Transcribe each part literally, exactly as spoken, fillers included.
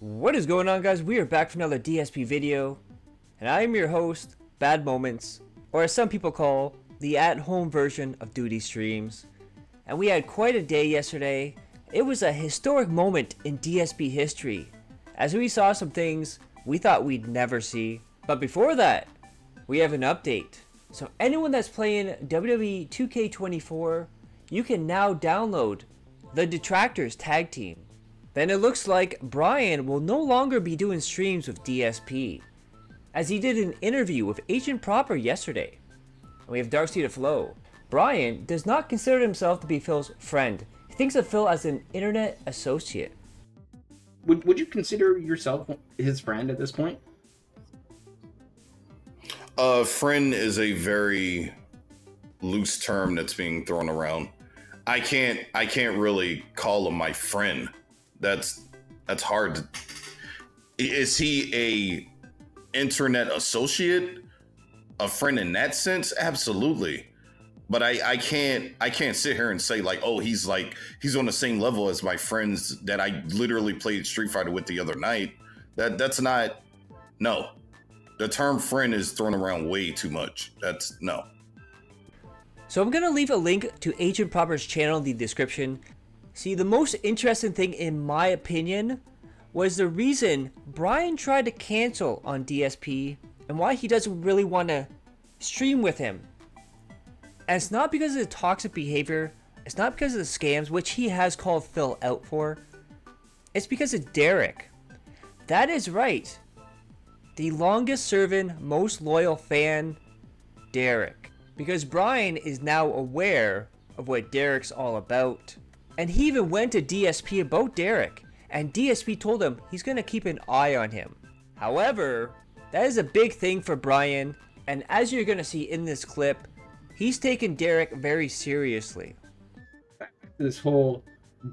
What is going on, guys? We are back for another D S P video, and I am your host, Bad Moments, or as some people call, the at-home version of Duty Streams. And we had quite a day yesterday. It was a historic moment in D S P history, as we saw some things we thought we'd never see. But before that, we have an update. So anyone that's playing W W E two K twenty-four, you can now download the Detractors Tag Team. Then it looks like Brian will no longer be doing streams with D S P, as he did an interview with Agent Proper yesterday. And we have Darkseid of Flow. Brian does not consider himself to be Phil's friend. He thinks of Phil as an internet associate. Would, would you consider yourself his friend at this point? Uh, friend is a very loose term that's being thrown around. I can't, I can't really call him my friend. That's that's hard. To, is he a internet associate, a friend in that sense? Absolutely, but I, I can't I can't sit here and say like, oh, he's like he's on the same level as my friends that I literally played Street Fighter with the other night. That that's not no. The term friend is thrown around way too much. That's no. So I'm gonna leave a link to Agent Proper's channel in the description. See, the most interesting thing, in my opinion, was the reason Brian tried to cancel on D S P and why he doesn't really want to stream with him. And it's not because of the toxic behavior, it's not because of the scams, which he has called Phil out for, it's because of Derek. That is right, the longest serving, most loyal fan, Derek. Because Brian is now aware of what Derek's all about. And he even went to D S P about Derek, and D S P told him he's going to keep an eye on him. However, that is a big thing for Brian, and as you're going to see in this clip, he's taken Derek very seriously. This whole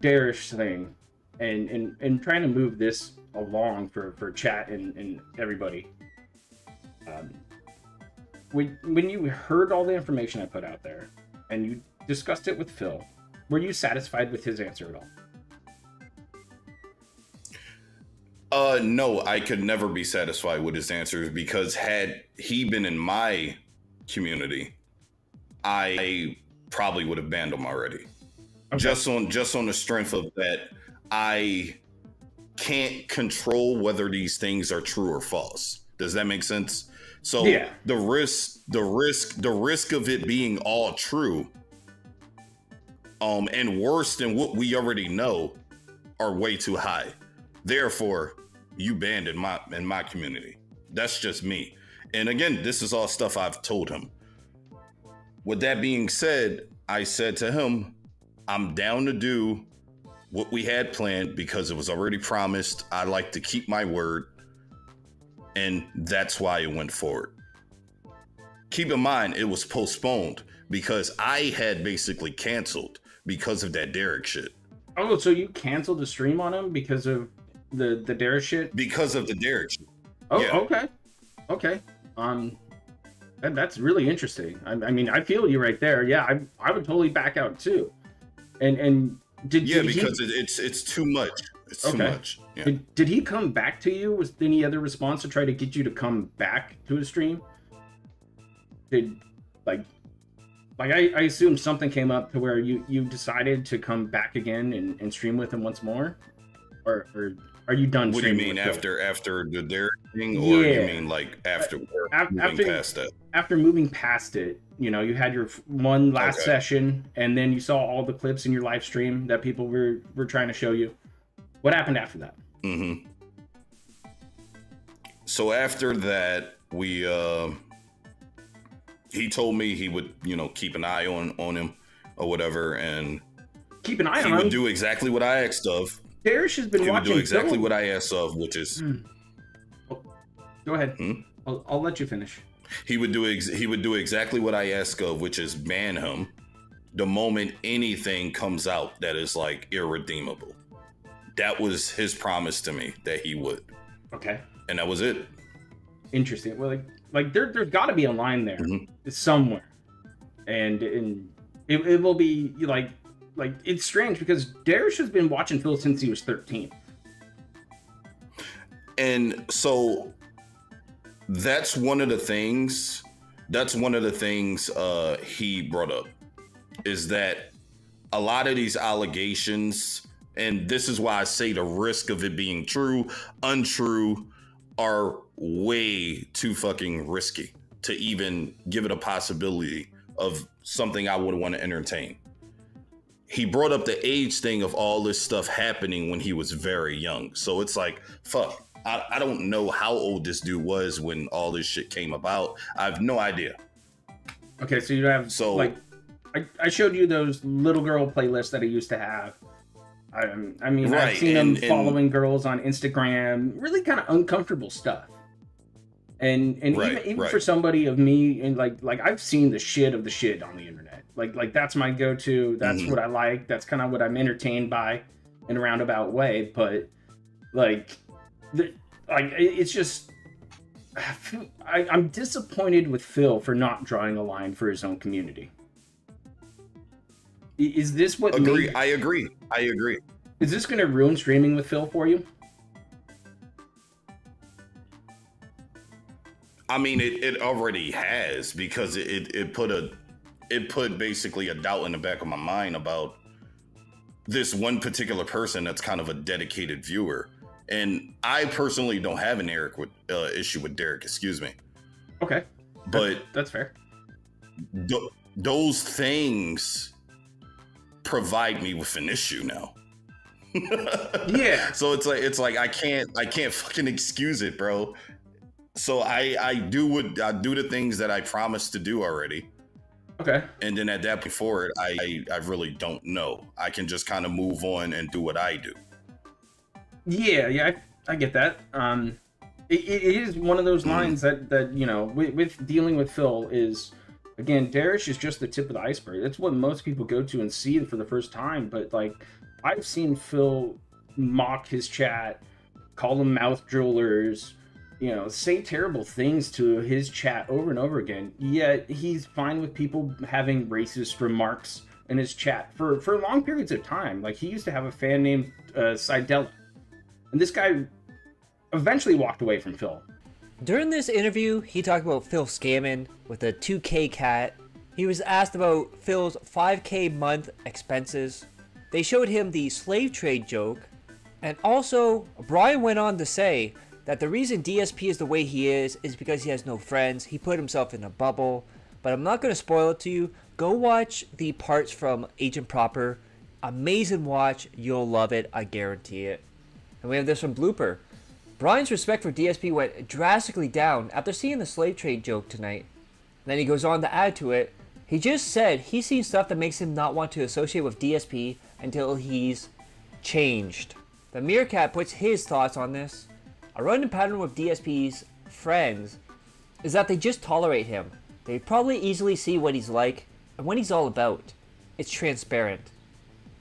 Derek-ish thing, and, and, and trying to move this along for, for chat and, and everybody. Um, when, when you heard all the information I put out there, and you discussed it with Phil, were you satisfied with his answer at all? Uh, no, I could never be satisfied with his answers, because had he been in my community, I probably would have banned him already. Okay. Just on just on the strength of that, I can't control whether these things are true or false. Does that make sense? So yeah. the risk, the risk, the risk of it being all true, Um, and worse than what we already know, are way too high. Therefore, you banned in my in my community. That's just me. And again, this is all stuff I've told him. With that being said, I said to him, I'm down to do what we had planned because it was already promised. I like to keep my word. And that's why it went forward. Keep in mind, it was postponed because I had basically canceled because of that Derek shit. Oh, so you canceled the stream on him because of the the Derek shit? Because of the Derek shit. Oh, yeah. okay, okay. Um, that, that's really interesting. I, I mean, I feel you right there. Yeah, I I would totally back out too. And and did yeah did because he... it, it's it's too much. It's okay. too much. Yeah. Did, did he come back to you with any other response to try to get you to come back to his stream? Did like. Like, I, I assume something came up to where you, you decided to come back again and, and stream with him once more? Or, or are you done? What do you mean, after him? after the Derek thing? Or yeah. you mean, like, after, after moving after, past it? After moving past it, you know, you had your one last okay. session, and then you saw all the clips in your live stream that people were, were trying to show you. What happened after that? Mm-hmm. So after that, we... Uh... He told me he would, you know, keep an eye on, on him or whatever, and keep an eye on him. He would do exactly what I asked of. Darish has been he watching. He would do exactly film. what I asked of, which is. Mm. Oh, go ahead. Hmm? I'll, I'll let you finish. He would do ex he would do exactly what I asked of, which is ban him the moment anything comes out that is like irredeemable. That was his promise to me that he would. Okay. And that was it. Interesting. Well, like. Like there, there's got to be a line there mm-hmm. somewhere, and and it, it will be like like it's strange because Darish has been watching Phil since he was thirteen. And so that's one of the things, that's one of the things uh, he brought up, is that a lot of these allegations, and this is why I say the risk of it being true, untrue, are way too fucking risky to even give it a possibility of something I would want to entertain. He brought up the age thing of all this stuff happening when he was very young. So it's like, fuck, I, I don't know how old this dude was when all this shit came about. I have no idea. Okay, so you have, so, like, I, I showed you those little girl playlists that I used to have. I, I mean, right, I've seen and, them following and, girls on Instagram, really kind of uncomfortable stuff. And and right, even, even right. for somebody of me, and like like I've seen the shit of the shit on the internet. Like like that's my go-to. That's mm-hmm. what I like. That's kind of what I'm entertained by, in a roundabout way. But like, the, like it's just I feel, I, I'm disappointed with Phil for not drawing a line for his own community. Is this what? Agree. Made, I agree. I agree. Is this going to ruin streaming with Phil for you? I mean, it, it already has, because it, it, it put a it put basically a doubt in the back of my mind about this one particular person that's kind of a dedicated viewer. And I personally don't have an Eric with uh, issue with Derek, excuse me. Okay, but that's, that's fair. Th those things provide me with an issue now. Yeah. So it's like it's like I can't I can't fucking excuse it, bro. So I I do what I do the things that I promised to do already. Okay. And then at that point forward, I I really don't know. I can just kind of move on and do what I do. Yeah, yeah, I, I get that. Um, it, it is one of those lines that that you know with, with dealing with Phil is, again, Darish is just the tip of the iceberg. That's what most people go to and see for the first time. But like, I've seen Phil mock his chat, call them mouth drillers. You know, say terrible things to his chat over and over again, yet he's fine with people having racist remarks in his chat for, for long periods of time. Like, he used to have a fan named uh, Sidella, and this guy eventually walked away from Phil. During this interview, he talked about Phil scamming with a two K cat. He was asked about Phil's five K month expenses. They showed him the slave trade joke, and also Brian went on to say that the reason D S P is the way he is is because he has no friends. He put himself in a bubble, but I'm not going to spoil it to you. Go watch the parts from Agent Proper. Amazing watch. You'll love it. I guarantee it. And we have this from Blooper. Brian's respect for D S P went drastically down after seeing the slave trade joke tonight. And then he goes on to add to it. He just said he's seen stuff that makes him not want to associate with D S P until he's changed. The Meerkat puts his thoughts on this. A running pattern with D S P's friends is that they just tolerate him. They probably easily see what he's like and what he's all about. It's transparent.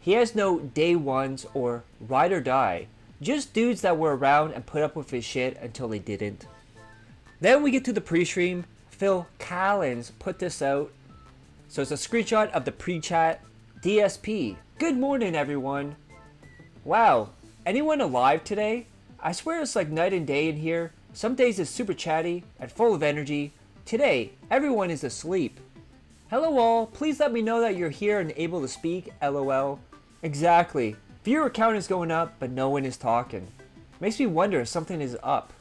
He has no day ones or ride or die. Just dudes that were around and put up with his shit until they didn't. Then we get to the pre-stream. Phil Callens put this out. So it's a screenshot of the pre-chat. D S P. Good morning, everyone. Wow. Anyone alive today? I swear it's like night and day in here. Some days it's super chatty and full of energy. Today, everyone is asleep. Hello all, please let me know that you're here and able to speak, lol. Exactly. Viewer count is going up, but no one is talking. Makes me wonder if something is up.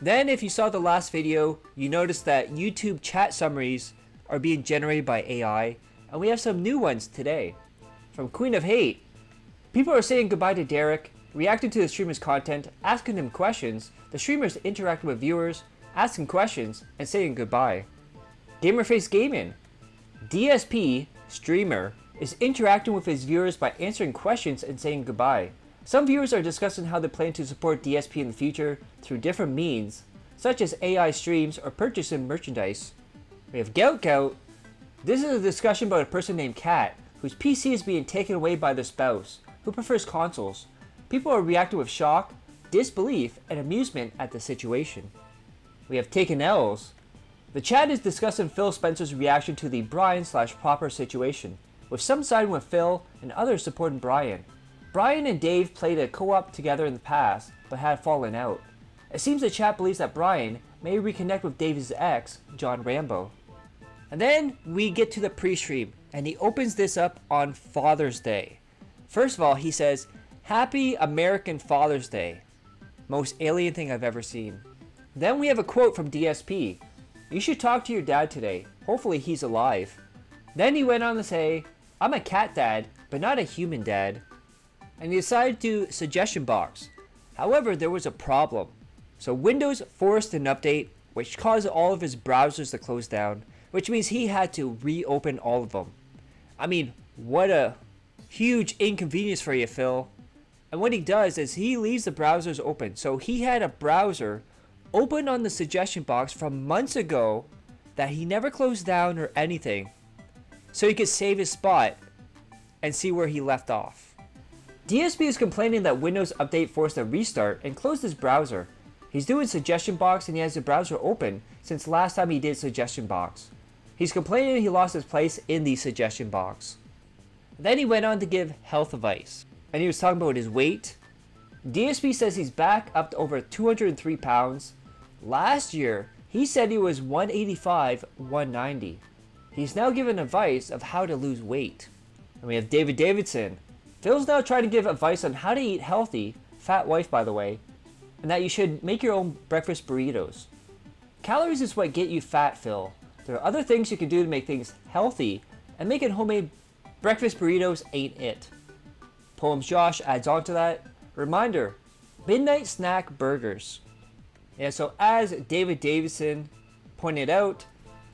Then if you saw the last video, you noticed that YouTube chat summaries are being generated by A I, and we have some new ones today. From Queen of Hate, people are saying goodbye to Derek, reacting to the streamer's content, asking him questions, the streamers interacting with viewers, asking questions, and saying goodbye. Gamerface Gaming. D S P, streamer, is interacting with his viewers by answering questions and saying goodbye. Some viewers are discussing how they plan to support D S P in the future through different means, such as A I streams or purchasing merchandise. We have Gout Gout. This is a discussion about a person named Kat, whose P C is being taken away by their spouse, who prefers consoles. People are reacting with shock, disbelief, and amusement at the situation. We have Taken L's. The chat is discussing Phil Spencer's reaction to the Brian slash Proper situation, with some siding with Phil and others supporting Brian. Brian and Dave played a co-op together in the past, but had fallen out. It seems the chat believes that Brian may reconnect with David's ex, John Rambo. And then we get to the pre-stream, and he opens this up on Father's Day. First of all, he says, "Happy American Father's Day. Most alien thing I've ever seen." Then we have a quote from D S P. "You should talk to your dad today. Hopefully he's alive." Then he went on to say, "I'm a cat dad, but not a human dad." And he decided to suggestion box. However, there was a problem. So Windows forced an update, which caused all of his browsers to close down, which means he had to reopen all of them. I mean, what a huge inconvenience for you, Phil. And what he does is he leaves the browsers open. So he had a browser open on the suggestion box from months ago that he never closed down or anything, so he could save his spot and see where he left off. D S P is complaining that Windows update forced a restart and closed his browser. He's doing suggestion box and he has the browser open since last time he did suggestion box. He's complaining he lost his place in the suggestion box. Then he went on to give health advice, and he was talking about his weight. D S P says he's back up to over two hundred three pounds. Last year, he said he was one eighty-five, one ninety. He's now given advice of how to lose weight. And we have David Davidson. Phil's now trying to give advice on how to eat healthy, fat wife by the way, and that you should make your own breakfast burritos. Calories is what get you fat, Phil. There are other things you can do to make things healthy, and making homemade breakfast burritos ain't it. Poems Josh adds on to that. Reminder, midnight snack burgers. Yeah, so as David Davidson pointed out,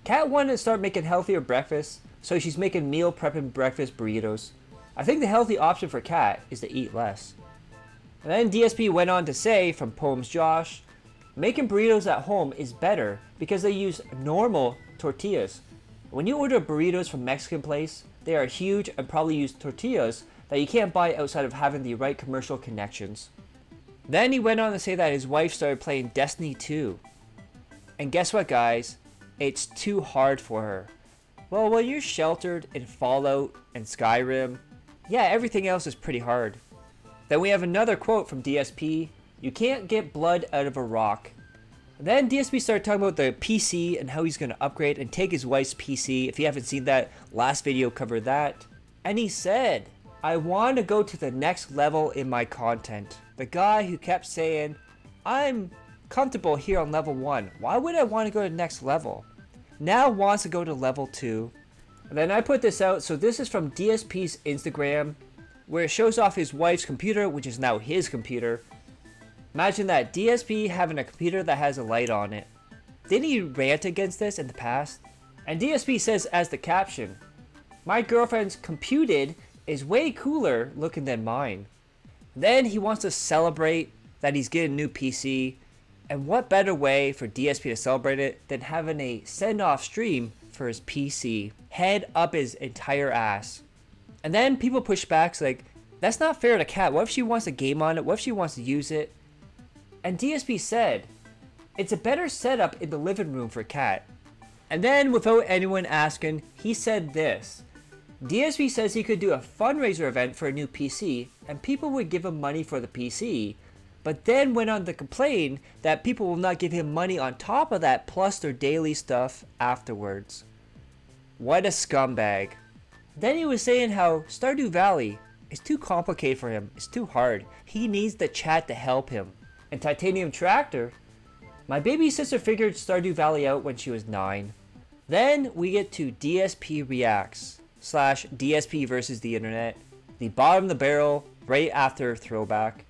Kat wanted to start making healthier breakfasts, so she's making meal prepping breakfast burritos. I think the healthy option for Kat is to eat less. And then D S P went on to say from Poems Josh, making burritos at home is better because they use normal tortillas. When you order burritos from Mexican place, they are huge and probably use tortillas that you can't buy outside of having the right commercial connections. Then he went on to say that his wife started playing Destiny two. And guess what guys, it's too hard for her. Well, when you're sheltered in Fallout and Skyrim, yeah, everything else is pretty hard. Then we have another quote from D S P, "You can't get blood out of a rock." Then D S P started talking about the P C and how he's going to upgrade and take his wife's P C. If you haven't seen that, last video covered that. And he said, "I want to go to the next level in my content." The guy who kept saying, "I'm comfortable here on level one. Why would I want to go to the next level?" Now wants to go to level two. And then I put this out. So this is from D S P's Instagram, where it shows off his wife's computer, which is now his computer. Imagine that, D S P having a computer that has a light on it. Didn't he rant against this in the past? And D S P says as the caption, "My girlfriend's computed is way cooler looking than mine." Then he wants to celebrate that he's getting a new P C. And what better way for D S P to celebrate it than having a send-off stream for his P C? Head up his entire ass. And then people push back, like, that's not fair to Kat. What if she wants a game on it? What if she wants to use it? And D S P said, "It's a better setup in the living room for Kat." And then, without anyone asking, he said this. D S P says he could do a fundraiser event for a new P C, and people would give him money for the P C, but then went on to complain that people will not give him money on top of that plus their daily stuff afterwards. What a scumbag. Then he was saying how Stardew Valley is too complicated for him, it's too hard, he needs the chat to help him. And Titanium Tractor, "My baby sister figured Stardew Valley out when she was nine. Then we get to D S P Reacts, slash D S P versus the internet, the bottom of the barrel, right after throwback.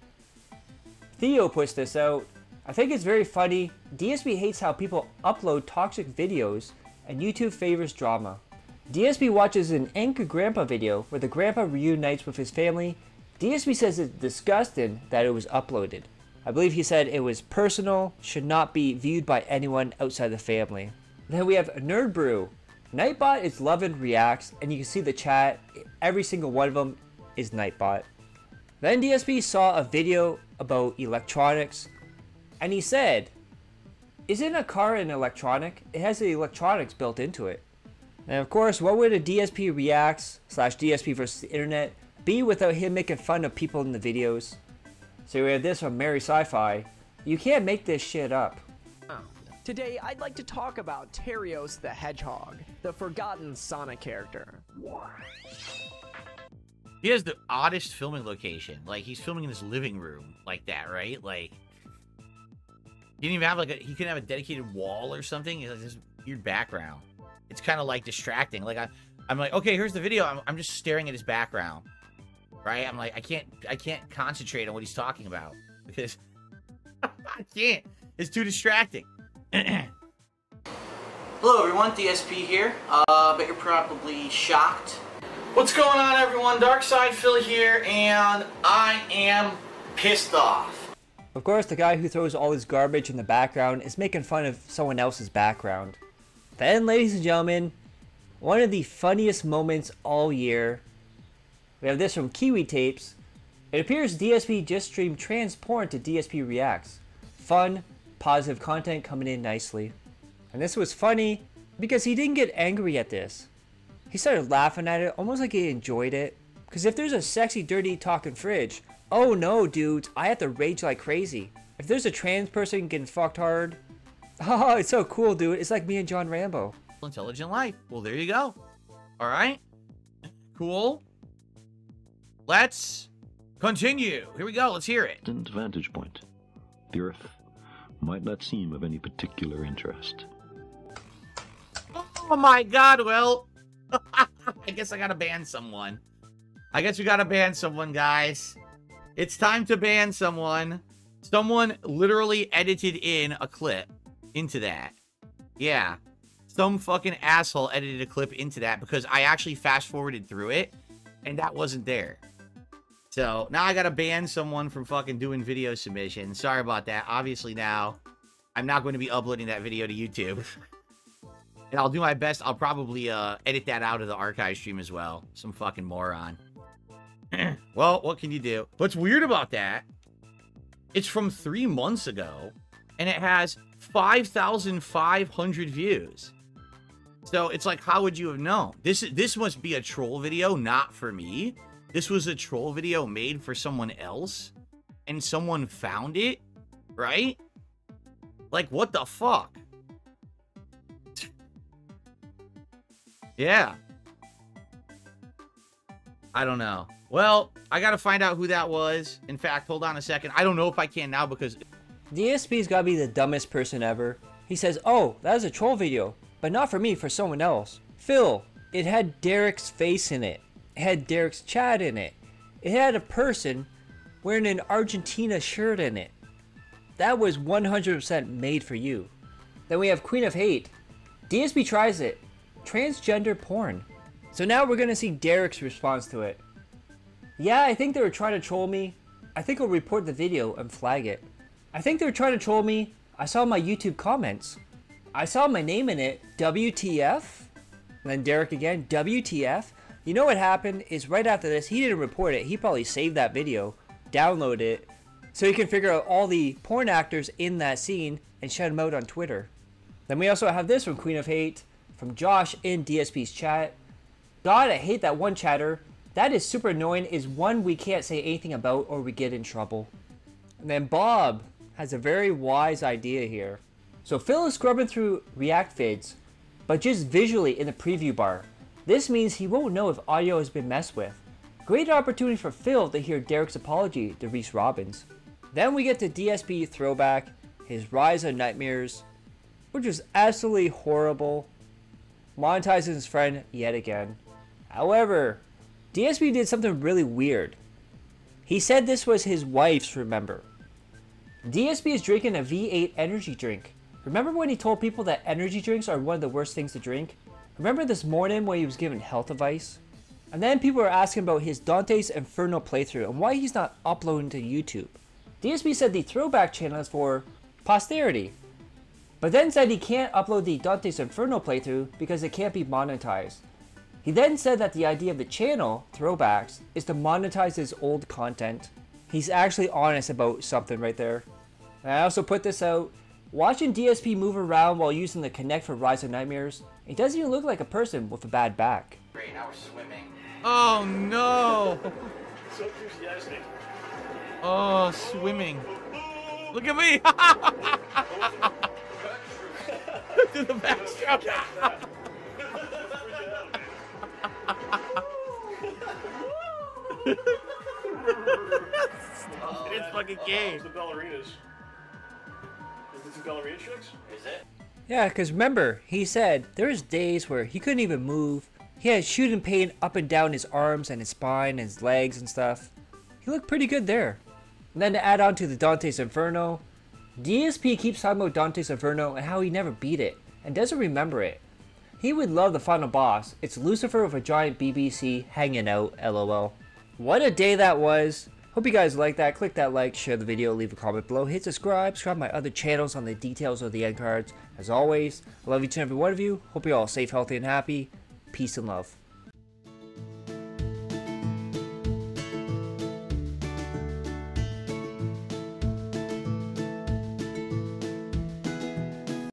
Theo pushed this out. "I think it's very funny. D S P hates how people upload toxic videos and YouTube favors drama. D S P watches an Anchor Grandpa video where the grandpa reunites with his family. D S P says it's disgusting that it was uploaded. I believe he said it was personal, should not be viewed by anyone outside the family." Then we have Nerd Brew. Nightbot is loving reacts, and you can see the chat, every single one of them is Nightbot. Then D S P saw a video about electronics, and he said, "Isn't a car an electronic? It has the electronics built into it." And of course, what would a D S P Reacts slash D S P versus the internet be without him making fun of people in the videos? So we have this from Mary Sci-Fi. You can't make this shit up. Today, I'd like to talk about Terios the Hedgehog, the forgotten Sonic character. He has the oddest filming location. Like, he's filming in his living room like that, right? Like, he didn't even have, like, a, he couldn't have a dedicated wall or something. It's like this weird background. It's kind of, like, distracting. Like, I, I'm like, okay, here's the video. I'm, I'm just staring at his background, right? I'm like, I can't, I can't concentrate on what he's talking about because I can't. It's too distracting. Hello everyone, D S P here. Uh, I bet you're probably shocked. What's going on everyone? DarkSydePhil here, and I am pissed off. Of course, the guy who throws all his garbage in the background is making fun of someone else's background. Then, ladies and gentlemen, one of the funniest moments all year. We have this from Kiwi Tapes. It appears D S P just streamed trans porn to D S P Reacts. Fun, positive content coming in nicely. And this was funny because he didn't get angry at this. He started laughing at it almost like he enjoyed it. Because if there's a sexy, dirty talking fridge, oh no dudes, I have to rage like crazy. If there's a trans person getting fucked hard, oh, it's so cool dude, it's like me and John Rambo. Intelligent life. Well, there you go. Alright. Cool. Let's continue. Here we go, let's hear it. Vantage point. The Earth might not seem of any particular interest. Oh my god, well, I guess I gotta ban someone. I guess we gotta ban someone, guys. It's time to ban someone. Someone literally edited in a clip into that. Yeah. Some fucking asshole edited a clip into that because I actually fast-forwarded through it, and that wasn't there. So, now I gotta ban someone from fucking doing video submission. Sorry about that. Obviously now, I'm not going to be uploading that video to YouTube. And I'll do my best. I'll probably uh, edit that out of the archive stream as well. Some fucking moron. Well, what can you do? What's weird about that, it's from three months ago, and it has five thousand five hundred views. So, it's like, how would you have known? This, this must be a troll video, not for me. This was a troll video made for someone else, and someone found it, right? Like, what the fuck? Yeah. I don't know. Well, I gotta find out who that was. In fact, hold on a second. I don't know if I can now because... D S P's gotta be the dumbest person ever. He says, oh, that is a troll video, but not for me, for someone else. Phil, it had Derek's face in it. It had Derek's chat in it. It had a person wearing an Argentina shirt in it. That was one hundred percent made for you. Then we have Queen of Hate. D S P tries it. Transgender porn. So now we're going to see Derek's response to it. Yeah, I think they were trying to troll me. I think I'll report the video and flag it. I think they were trying to troll me. I saw my YouTube comments. I saw my name in it. W T F? And then Derek again. W T F? You know what happened is right after this, he didn't report it. He probably saved that video, downloaded it, so he can figure out all the porn actors in that scene and shout them out on Twitter. Then we also have this from Queen of Hate, from Josh in D S P's chat. God, I hate that one chatter. That is super annoying, is one we can't say anything about or we get in trouble. And then Bob has a very wise idea here. So Phil is scrubbing through React vids, but just visually in the preview bar. This means he won't know if audio has been messed with. Great opportunity for Phil to hear Derek's apology to Reese Robbins. Then we get to D S P throwback, his Rise of Nightmares, which is absolutely horrible, monetizing his friend yet again. However, D S P did something really weird. He said this was his wife's, remember. D S P is drinking a V eight energy drink. Remember when he told people that energy drinks are one of the worst things to drink? Remember this morning when he was given health advice? And then people were asking about his Dante's Inferno playthrough and why he's not uploading to YouTube. D S P said the throwback channel is for posterity, but then said he can't upload the Dante's Inferno playthrough because it can't be monetized. He then said that the idea of the channel, Throwbacks, is to monetize his old content. He's actually honest about something right there. And I also put this out. Watching D S P move around while using the Kinect for Rise of Nightmares, it doesn't even look like a person with a bad back. Great, now we're swimming. Oh no! So enthusiastic. Oh, swimming. Look at me! Do the backstroke. Oh, it's yeah. fucking gay. Oh, the ballerinas. Is this the ballerina chicks? Is it? Yeah, because remember, he said there was days where he couldn't even move. He had shooting pain up and down his arms and his spine and his legs and stuff. He looked pretty good there. And then to add on to the Dante's Inferno, D S P keeps talking about Dante's Inferno and how he never beat it and doesn't remember it. He would love the final boss. It's Lucifer with a giant B B C hanging out, lol. What a day that was. Hope you guys liked that. Click that like, share the video, leave a comment below, hit subscribe, subscribe to my other channels on the details of the end cards. As always, I love each and every one of you. Hope you're all safe, healthy, and happy. Peace and love.